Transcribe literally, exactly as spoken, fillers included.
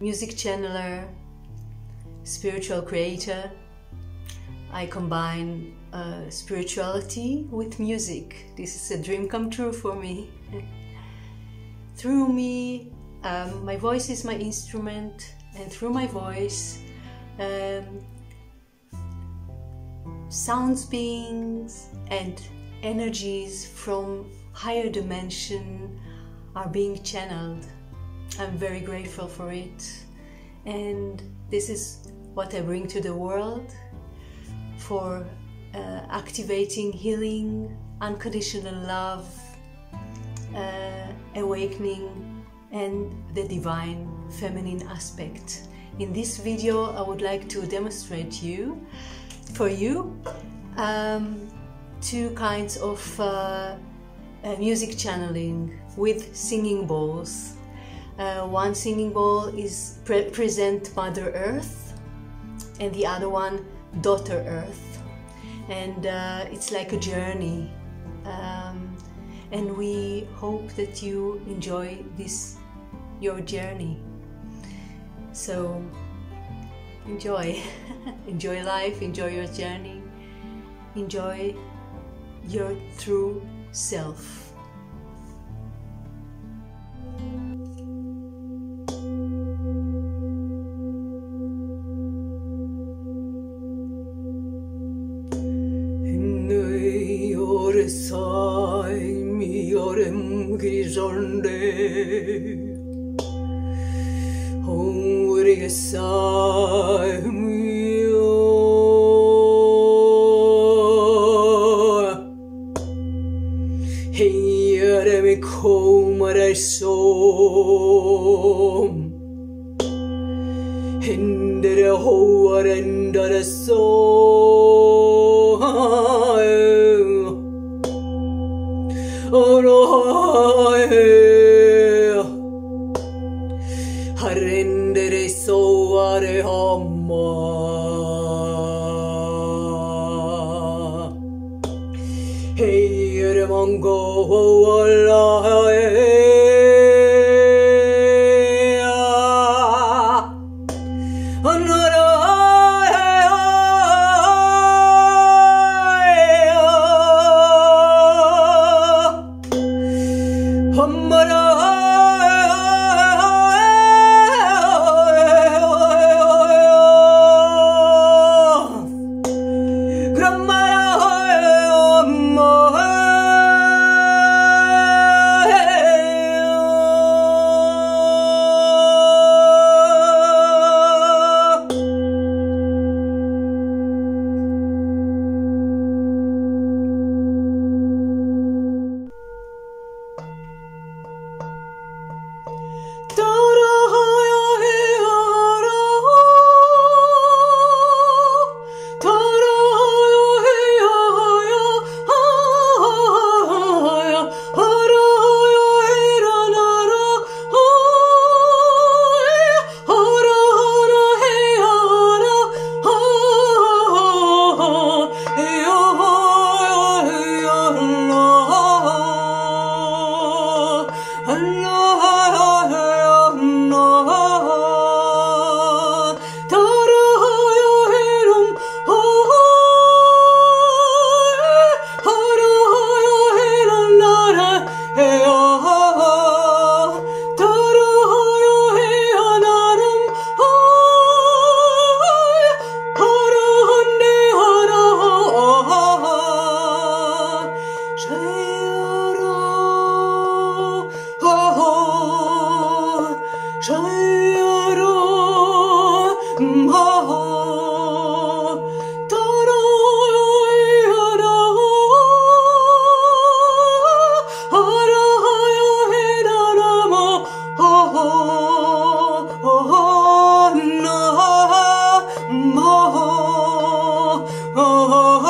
music channeler, spiritual creator. I combine uh, spirituality with music. This is a dream come true for me. Through me, um, my voice is my instrument, and through my voice, um, sounds, beings and energies from higher dimension are being channeled. I'm very grateful for it, and this is what I bring to the world for uh, activating healing, unconditional love, uh, awakening and the divine feminine aspect. In this video I would like to demonstrate you for you um, two kinds of uh, uh, music channeling with singing bowls. Uh, one singing bowl is pre present Mother Earth, and the other one Daughter Earth, and uh, it's like a journey, um, and we hope that you enjoy this your journey. So enjoy enjoy life, enjoy your journey, enjoy your true self. Sai mi orem grizonde Hungrig sai mio Heire mi komare som Hindere hoarendare som Harendere soare hamma Heire mango Oh, oh, oh.